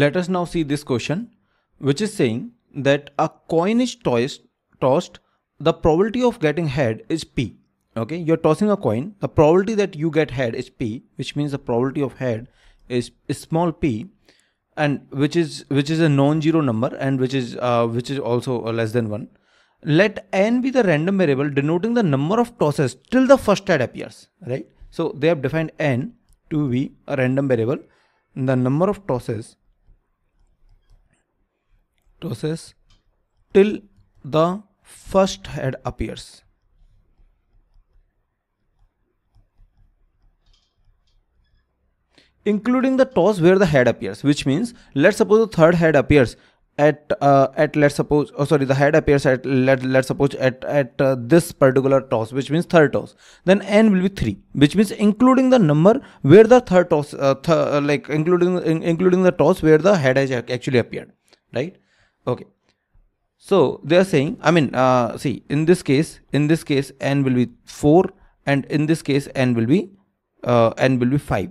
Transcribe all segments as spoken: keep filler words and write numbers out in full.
Let us now see this question, which is saying that a coin is tossed, the probability of getting head is P. Okay, you're tossing a coin, the probability that you get head is P, which means the probability of head is, is small p, and which is which is a non-zero number, and which is uh, which is also less than one. Let n be the random variable denoting the number of tosses till the first head appears, right? So they have defined n to be a random variable, the number of tosses tosses till the first head appears. Including the toss where the head appears, which means let's suppose the third head appears at uh, at let's suppose oh sorry the head appears at let let's suppose at at uh, this particular toss, which means third toss. Then n will be three, which means including the number where the third toss uh, th uh, like including in, including the toss where the head has actually appeared, right? Okay. So they are saying, I mean, uh, see in this case in this case n will be four, and in this case n will be uh, n will be five.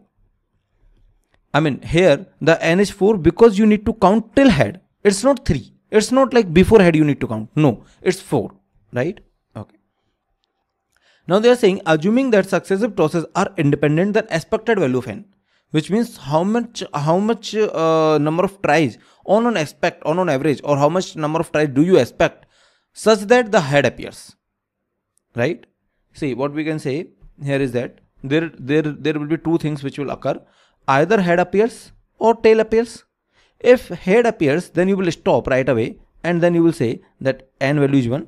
I mean, here the n is four because you need to count till head. It's not three. It's not like before head you need to count. No, it's four, right? Okay. Now they are saying, assuming that successive tosses are independent, then expected value of n, which means how much how much uh, number of tries on an expect on an average, or how much number of tries do you expect such that the head appears, right? See, what we can say here is that there there there will be two things which will occur. Either head appears or tail appears. If head appears, then you will stop right away, and then you will say that n value is one.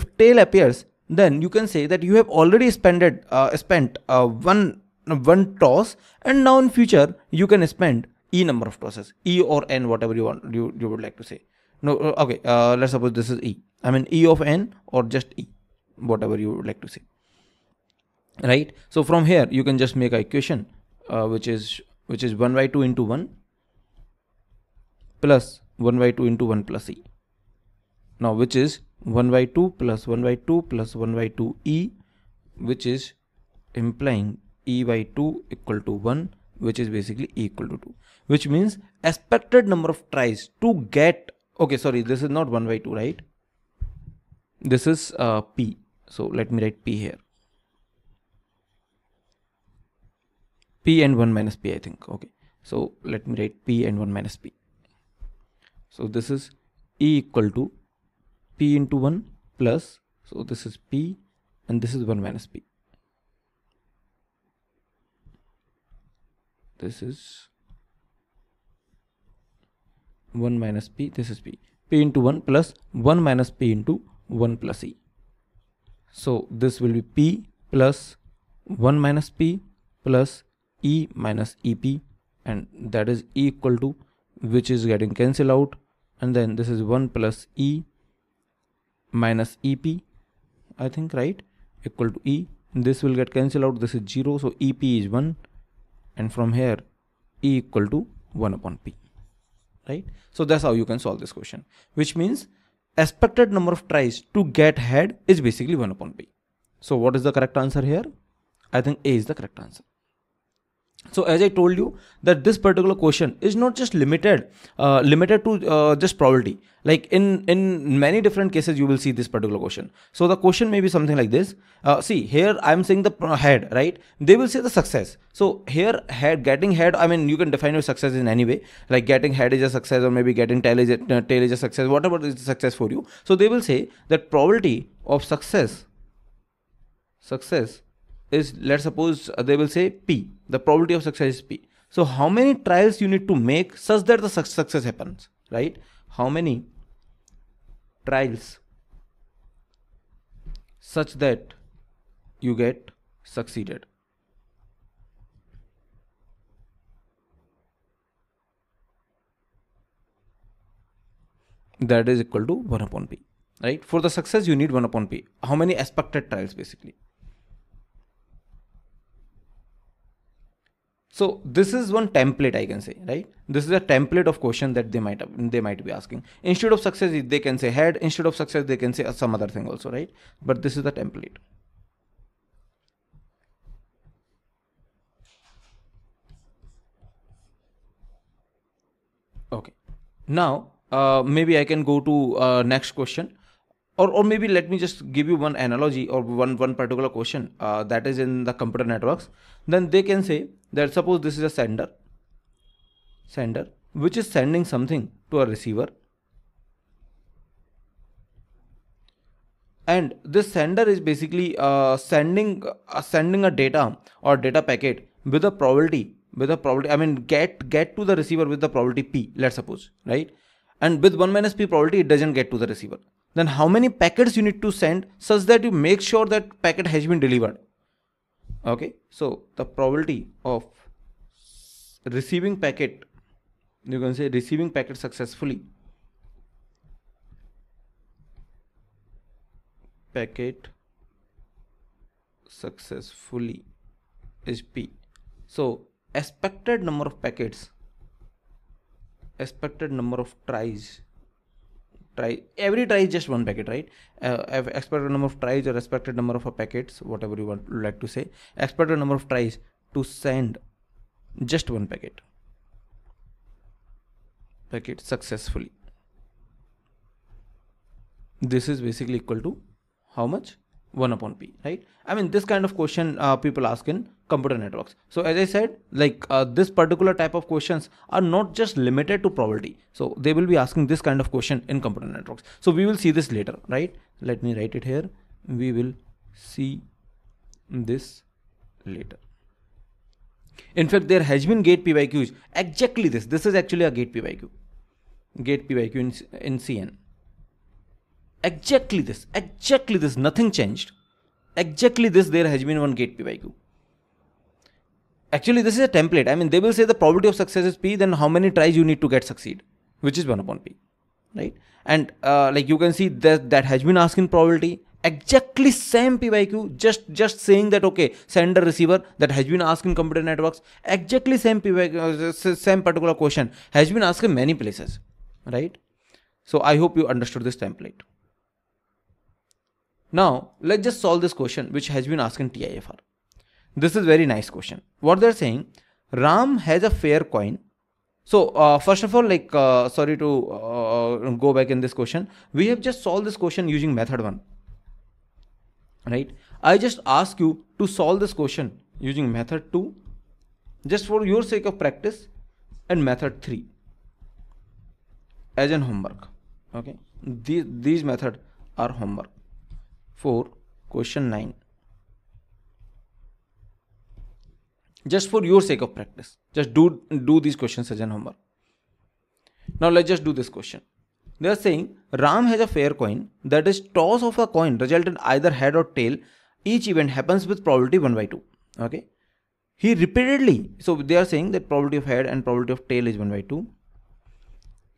If tail appears, then you can say that you have already spended, uh, spent uh, one, one toss, and now in future you can spend e number of tosses, e or n, whatever you want, you, you would like to say. No, okay, uh, let's suppose this is e. I mean e of n or just e, whatever you would like to say, right? So from here you can just make an equation uh, which is which is one by two into one plus one by two into one plus e. Now which is one by two plus one by two plus one by two e, which is implying e by two equal to one, which is basically e equal to two, which means expected number of tries to get, okay sorry this is not one by two, right? This is uh, p, so let me write p here. P and one minus p, I think. Okay, so let me write p and one minus p. So this is e equal to p into one plus, so this is p and this is one minus p. This is one minus p, this is p. p into one plus one minus p into one plus e. So this will be p plus one minus p plus e minus ep, and that is e equal to, which is getting cancelled out, and then this is one plus e minus ep, I think, right, equal to e. This will get cancelled out, this is zero, so ep is one, and from here e equal to one upon p, right? So that's how you can solve this question, which means expected number of tries to get head is basically one upon p. So what is the correct answer here? I think A is the correct answer. So as I told you that this particular question is not just limited uh, limited to uh, just probability. Like in, in many different cases you will see this particular question. So the question may be something like this. Uh, see here I am saying the head, right? They will say the success. So here head, getting head, I mean you can define your success in any way. Like getting head is a success, or maybe getting tail is a, uh, tail is a success, whatever is the success for you. So they will say that probability of success, success is, let's suppose uh, they will say P, the probability of success is P. So how many trials you need to make such that the su success happens, right? How many trials such that you get succeeded. That is equal to one upon P, right? For the success you need one upon P. How many expected trials basically. So this is one template I can say, right? This is a template of question that they might have, they might be asking. Instead of success, they can say head. Instead of success, they can say some other thing also, right? But this is the template. Okay. Now, uh, maybe I can go to uh, next question. Or, or maybe let me just give you one analogy or one, one particular question uh, that is in the computer networks. Then they can say that suppose this is a sender, sender which is sending something to a receiver. And this sender is basically uh, sending uh, sending a data or data packet with a probability, with a probability, I mean get, get to the receiver with the probability P, let's suppose, right? And with one minus P probability, it doesn't get to the receiver. Then how many packets you need to send such that you make sure that packet has been delivered. Okay, so the probability of receiving packet, you can say receiving packet successfully, packet successfully is P. So expected number of packets, expected number of tries, try every try is just one packet, right? Uh, expected number of tries or expected number of packets, whatever you want like to say, expected number of tries to send just one packet, packet successfully. This is basically equal to how much? one upon P, right? I mean, this kind of question uh, people ask in computer networks. So as I said, like uh, this particular type of questions are not just limited to probability. So they will be asking this kind of question in computer networks. So we will see this later, right? Let me write it here. We will see this later. In fact, there has been GATE P Y Qs. Exactly this. This is actually a GATE P Y Q. GATE P Y Q in, in C N. Exactly this, exactly this, nothing changed. Exactly this, there has been one GATE P Y Q. Actually, this is a template. I mean, they will say the probability of success is P, then how many tries you need to get succeed, which is one upon P, right? And uh, like you can see that, that has been asked in probability. Exactly same P Y Q, just, just saying that, okay, sender, receiver, that has been asked in computer networks. Exactly same P Y Q, same particular question has been asked in many places, right? So I hope you understood this template. Now, let's just solve this question which has been asked in T I F R. This is a very nice question. What they're saying, Ram has a fair coin. So, uh, first of all, like, uh, sorry to uh, go back in this question. We have just solved this question using method one, right? I just ask you to solve this question using method two, just for your sake of practice, and method three as an homework, okay? These, these methods are homework. For question nine, just for your sake of practice, just do do these questions as an homework. Now let's just do this question. They are saying Ram has a fair coin, that is, toss of a coin resulted either head or tail. Each event happens with probability one by two. Okay, he repeatedly, so they are saying that probability of head and probability of tail is one by two.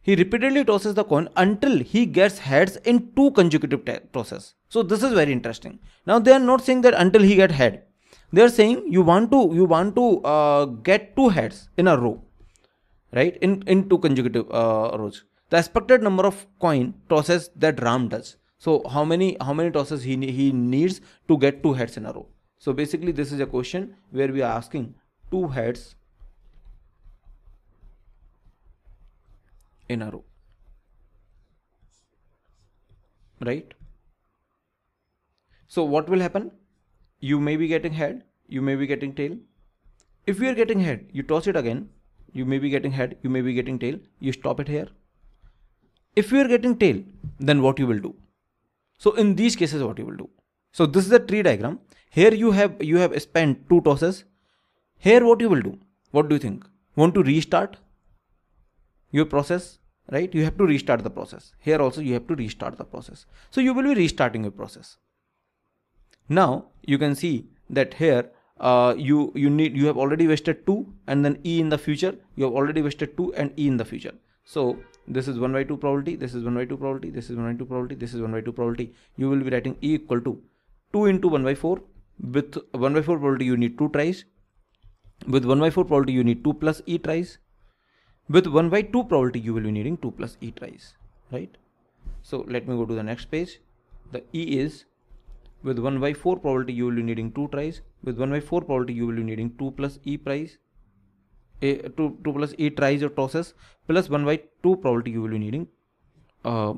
He repeatedly tosses the coin until he gets heads in two consecutive tosses. So this is very interesting. Now they are not saying that until he get head. They are saying you want to you want to uh, get two heads in a row, right? In in two consecutive uh, rows. The expected number of coin tosses that Ram does. So how many how many tosses he he needs to get two heads in a row. So basically this is a question where we are asking two heads in a row, right? So what will happen? You may be getting head, you may be getting tail. If you are getting head, you toss it again. You may be getting head, you may be getting tail. You stop it here. If you are getting tail, then what you will do? So in these cases, what you will do? So this is a tree diagram. Here you have you have spent two tosses. Here what you will do? What do you think? Want to restart your process, right? You have to restart the process. Here also you have to restart the process. So you will be restarting your process. Now you can see that here uh, you, you need, you have already wasted two, and then E in the future, you have already wasted two and E in the future. So this is one by two probability, this is one by two probability, this is one by two probability, this is one by two probability. You will be writing E equal to two into one by four. With one by four probability, you need two tries. With one by four probability, you need two plus E tries. With one by two probability, you will be needing two plus E tries, right? So let me go to the next page. The E is, with one by four probability, you will be needing two tries. With one by four probability, you will be needing two plus E tries. a two, two plus eight tries or tosses plus one by two probability you will be needing. Uh,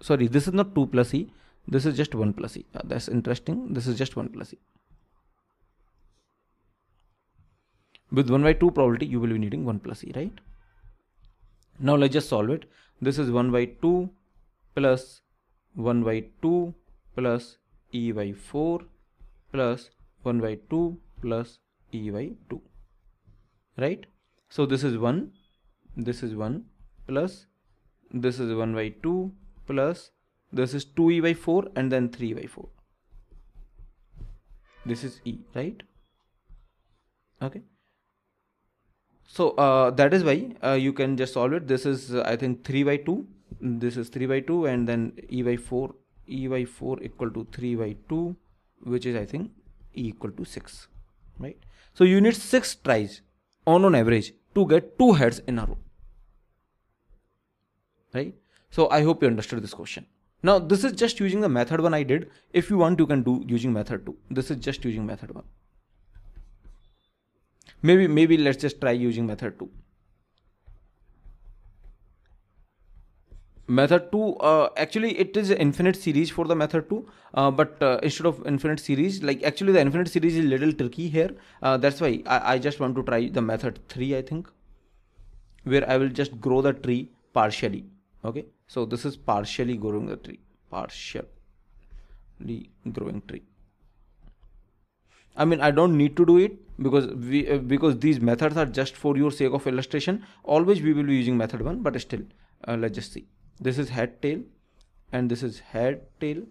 sorry, this is not two plus E, this is just one plus E. Uh, that's interesting. This is just one plus E. With one by two probability you will be needing one plus E, right? Now let's just solve it. This is one by two plus one by two plus E by four plus one by two plus E by two, right? So this is one, this is one plus, this is one by two plus, this is two E by four and then three by four. This is E, right? Okay. So uh, that is why uh, you can just solve it. This is uh, I think three by two, this is three by two and then E by four, E by four equal to three by two, which is I think E equal to six, right? So you need six tries on on average to get two heads in a row, right? So I hope you understood this question. Now this is just using the method one I did. If you want, you can do using method two. This is just using method one. Maybe, maybe let's just try using method two. Method two, uh, actually it is infinite series for the method two, uh, but uh, instead of infinite series, like actually the infinite series is a little tricky here. Uh, that's why I, I just want to try the method three, I think, where I will just grow the tree partially. Okay, so this is partially growing the tree, partially growing tree. I mean, I don't need to do it because we uh, because these methods are just for your sake of illustration. Always we will be using method one, but still uh, let's just see. This is head tail and this is head tail,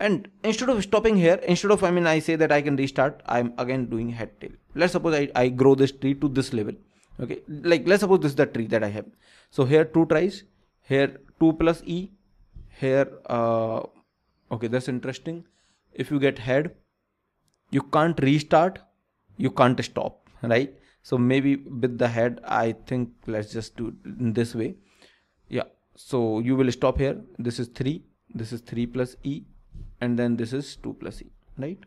and instead of stopping here, instead of I mean I say that I can restart, I'm again doing head tail. Let's suppose I, I grow this tree to this level. Okay, like let's suppose this is the tree that I have. So here two tries, here two plus E, here uh, okay, that's interesting. If you get head, you can't restart, you can't stop, right? So maybe with the head, I think let's just do it this way. Yeah, so you will stop here. This is three, this is three plus E, and then this is two plus E, right?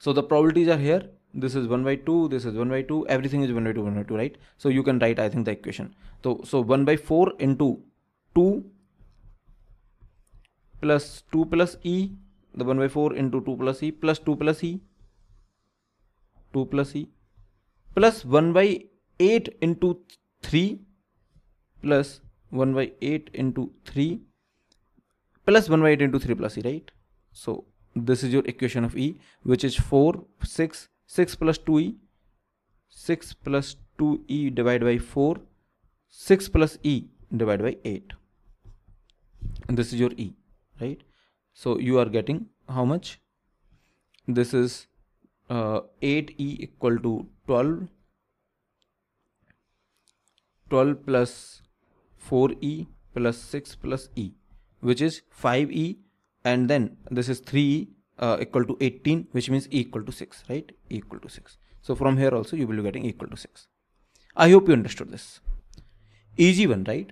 So the probabilities are here. This is one by two, this is one by two, everything is one by two, one by two, right? So you can write, I think, the equation. So, so one by four into two plus two plus E, the one by four into two plus E plus two plus E, two plus E plus one by eight into three plus one by eight into three plus one by eight into three plus E, right? So this is your equation of E, which is four, six, six plus two E, six plus two E divided by four, six plus E divided by eight, and this is your E, right? So you are getting how much? This is uh, eight E equal to twelve, twelve plus four E plus six plus E, which is five E, and then this is three E uh, equal to eighteen, which means E equal to six, right? E equal to six. So from here also you will be getting E equal to six. I hope you understood this. Easy one, right?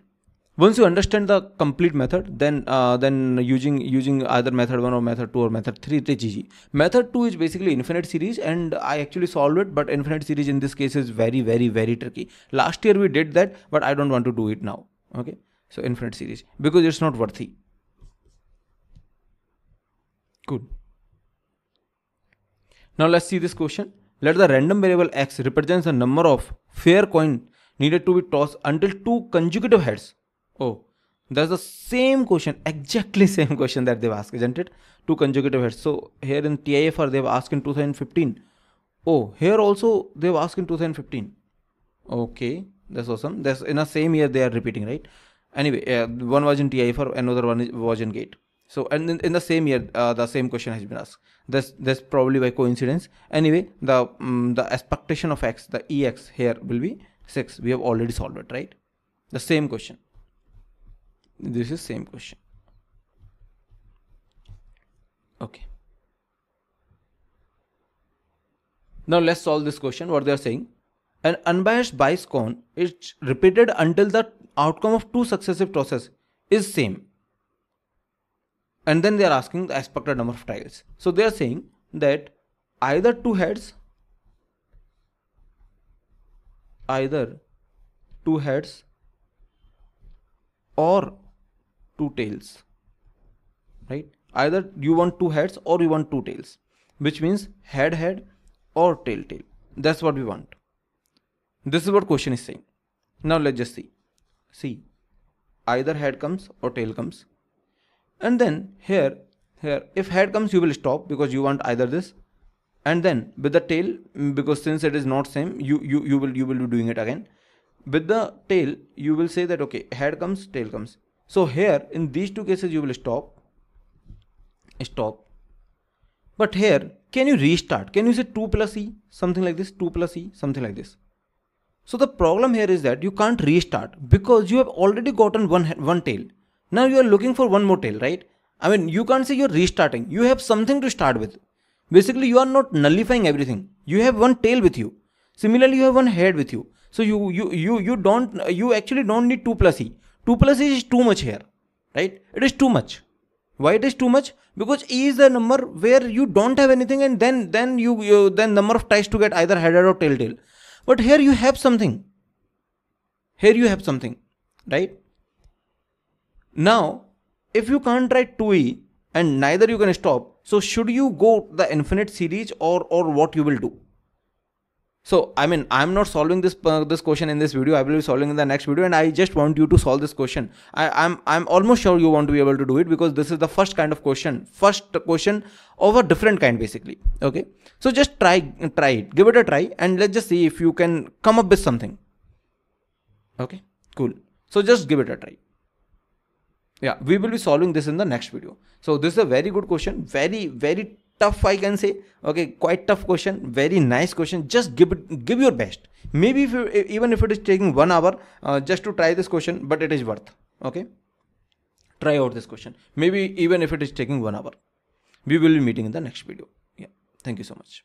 Once you understand the complete method, then uh, then using using either method one or method two or method three, it is easy. Method two is basically infinite series, and I actually solved it, but infinite series in this case is very, very, very tricky. Last year we did that, but I don't want to do it now. Okay, so infinite series, because it's not worthy. Good. Now let's see this question. Let the random variable X represents the number of fair coin needed to be tossed until two consecutive heads. Oh, that's the same question, exactly same question that they've asked, isn't it? Two consecutive heads. So here in T I F R they've asked in two thousand fifteen. Oh, here also they've asked in two thousand fifteen. Okay, that's awesome. That's in the same year they are repeating, right? Anyway, uh, one was in T I F R, another one is, was in GATE. So and in, in the same year, uh, the same question has been asked. That's that's probably by coincidence. Anyway, the um, the expectation of X, the E X here will be six. We have already solved it, right? The same question. This is same question. Okay. Now let's solve this question. What they are saying: an unbiased bias coin is repeated until the outcome of two successive tosses is same. And then they are asking the expected number of trials. So they are saying that either two heads either two heads or two tails, right? Either you want two heads or you want two tails, which means head head or tail tail. That's what we want. This is what question is saying. Now let's just see. See, either head comes or tail comes, and then here here if head comes you will stop because you want either this, and then with the tail, because since it is not same, you you you will you will be doing it again. With the tail you will say that okay, head comes, tail comes. So here in these two cases you will stop stop but here can you restart? Can you say two plus e something like this, two plus e something like this? So the problem here is that you can't restart because you have already gotten one head, one tail. Now you are looking for one more tail, right? I mean, you can't say you're restarting. You have something to start with. Basically, you are not nullifying everything. You have one tail with you. Similarly, you have one head with you. So you you you you don't you actually don't need two plus e. two plus e is too much here, right? It is too much. Why it is too much? Because e is the number where you don't have anything, and then then you, you then number of tries to get either head or tail tail. But here you have something. Here you have something, right? Now, if you can't write two e and neither you can stop, so should you go the infinite series or or what you will do? So I mean, I'm not solving this uh, this question in this video. I will be solving in the next video, and I just want you to solve this question. I, I'm I'm almost sure you want to be able to do it because this is the first kind of question, first question of a different kind basically. Okay, so just try try it, give it a try, and let's just see if you can come up with something. Okay, cool. So just give it a try. Yeah, we will be solving this in the next video. So this is a very good question, very very. Tough, I can say. Okay, quite tough question, very nice question. Just give it, give your best. Maybe if you, even if it is taking one hour uh, just to try this question, but it is worth. Okay, try out this question. Maybe even if it is taking one hour, we will be meeting in the next video. Yeah, thank you so much.